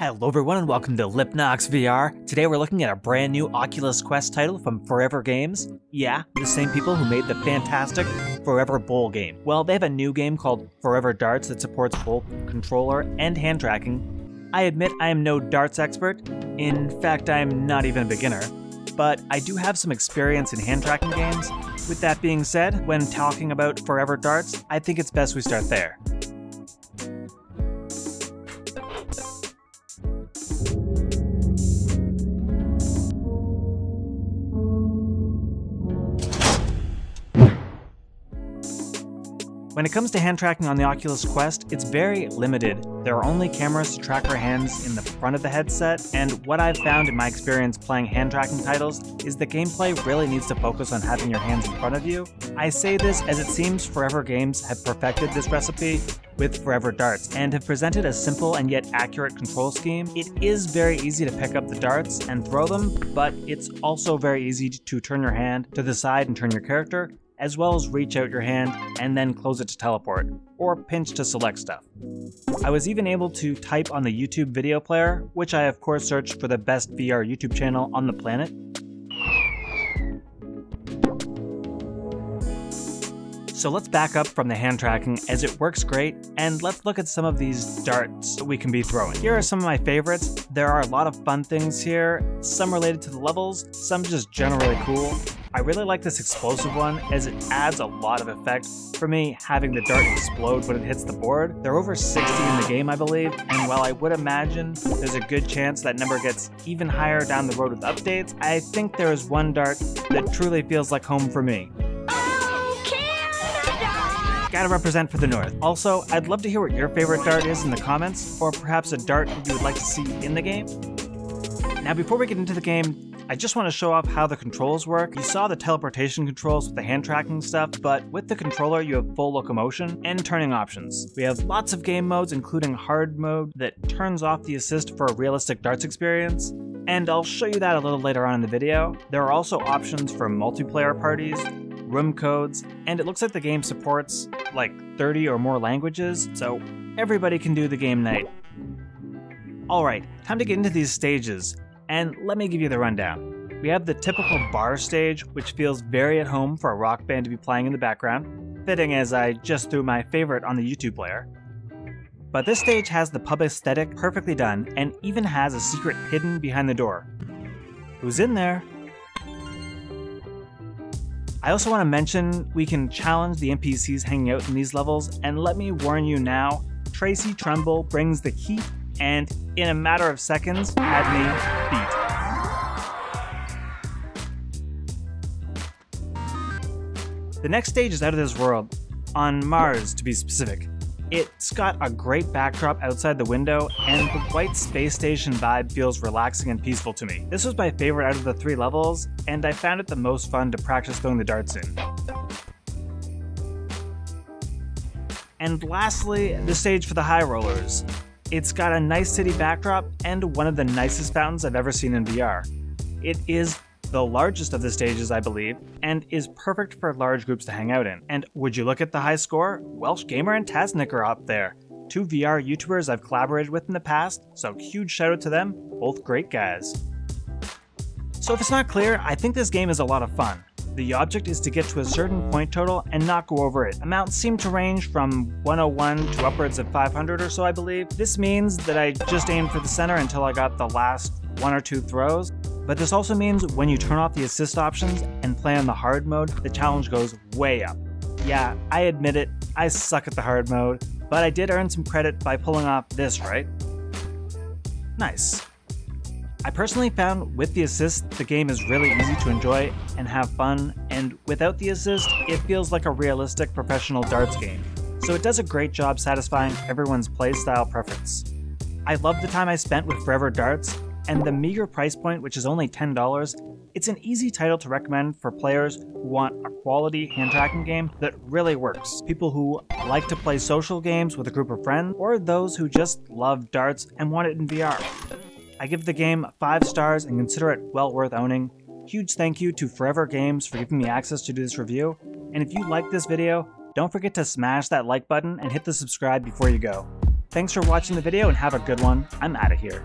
Hello everyone and welcome to Lipnox VR. Today we're looking at a brand new Oculus Quest title from ForeVR Games. Yeah, the same people who made the fantastic ForeVR Bowl game. Well, they have a new game called ForeVR Darts that supports both controller and hand tracking. I admit I am no darts expert. In fact, I'm not even a beginner. But I do have some experience in hand tracking games. With that being said, when talking about ForeVR Darts, I think it's best we start there. When it comes to hand tracking on the Oculus Quest, it's very limited. There are only cameras to track our hands in the front of the headset, and what I've found in my experience playing hand tracking titles is the gameplay really needs to focus on having your hands in front of you. I say this as it seems ForeVR Games have perfected this recipe with ForeVR Darts and have presented a simple and yet accurate control scheme. It is very easy to pick up the darts and throw them, but it's also very easy to turn your hand to the side and turn your character, as well as reach out your hand and then close it to teleport, or pinch to select stuff. I was even able to type on the YouTube video player, which I of course searched for the best VR YouTube channel on the planet. So let's back up from the hand tracking as it works great, and let's look at some of these darts that we can be throwing. Here are some of my favorites. There are a lot of fun things here, some related to the levels, some just generally cool. I really like this explosive one as it adds a lot of effect. For me, having the dart explode when it hits the board. There are over 60 in the game, I believe, and while I would imagine there's a good chance that number gets even higher down the road with updates, I think there is one dart that truly feels like home for me. Gotta represent for the North. Also, I'd love to hear what your favorite dart is in the comments, or perhaps a dart you would like to see in the game. Now, before we get into the game, I just want to show off how the controls work. You saw the teleportation controls with the hand tracking stuff, but with the controller you have full locomotion and turning options. We have lots of game modes, including hard mode that turns off the assist for a realistic darts experience, and I'll show you that a little later on in the video. There are also options for multiplayer parties, room codes, and it looks like the game supports like 30 or more languages, so everybody can do the game night. Alright, time to get into these stages, and let me give you the rundown. We have the typical bar stage, which feels very at home for a rock band to be playing in the background, fitting as I just threw my favorite on the YouTube player. But this stage has the pub aesthetic perfectly done, and even has a secret hidden behind the door. Who's in there? I also want to mention we can challenge the NPCs hanging out in these levels, and let me warn you now, Tracy Trumbull brings the heat and in a matter of seconds had me beat. The next stage is out of this world, on Mars to be specific. It's got a great backdrop outside the window, and the white space station vibe feels relaxing and peaceful to me. This was my favorite out of the three levels, and I found it the most fun to practice throwing the darts in. And lastly, the stage for the high rollers. It's got a nice city backdrop and one of the nicest fountains I've ever seen in VR. It is the largest of the stages, I believe, and is perfect for large groups to hang out in. And would you look at the high score? Welsh Gamer and Tasnik are up there. Two VR YouTubers I've collaborated with in the past, so huge shout out to them, both great guys. So if it's not clear, I think this game is a lot of fun. The object is to get to a certain point total and not go over it. Amounts seem to range from 101 to upwards of 500 or so, I believe. This means that I just aimed for the center until I got the last one or two throws. But this also means when you turn off the assist options and play on the hard mode, the challenge goes way up. Yeah, I admit it, I suck at the hard mode, but I did earn some credit by pulling off this, right? Nice. I personally found with the assist, the game is really easy to enjoy and have fun, and without the assist, it feels like a realistic professional darts game. So it does a great job satisfying everyone's playstyle preference. I love the time I spent with ForeVR Darts, and the meager price point, which is only $10, it's an easy title to recommend for players who want a quality hand tracking game that really works. People who like to play social games with a group of friends, or those who just love darts and want it in VR. I give the game 5 stars and consider it well worth owning. Huge thank you to ForeVR Games for giving me access to do this review. And if you like this video, don't forget to smash that like button and hit the subscribe before you go. Thanks for watching the video and have a good one. I'm out of here.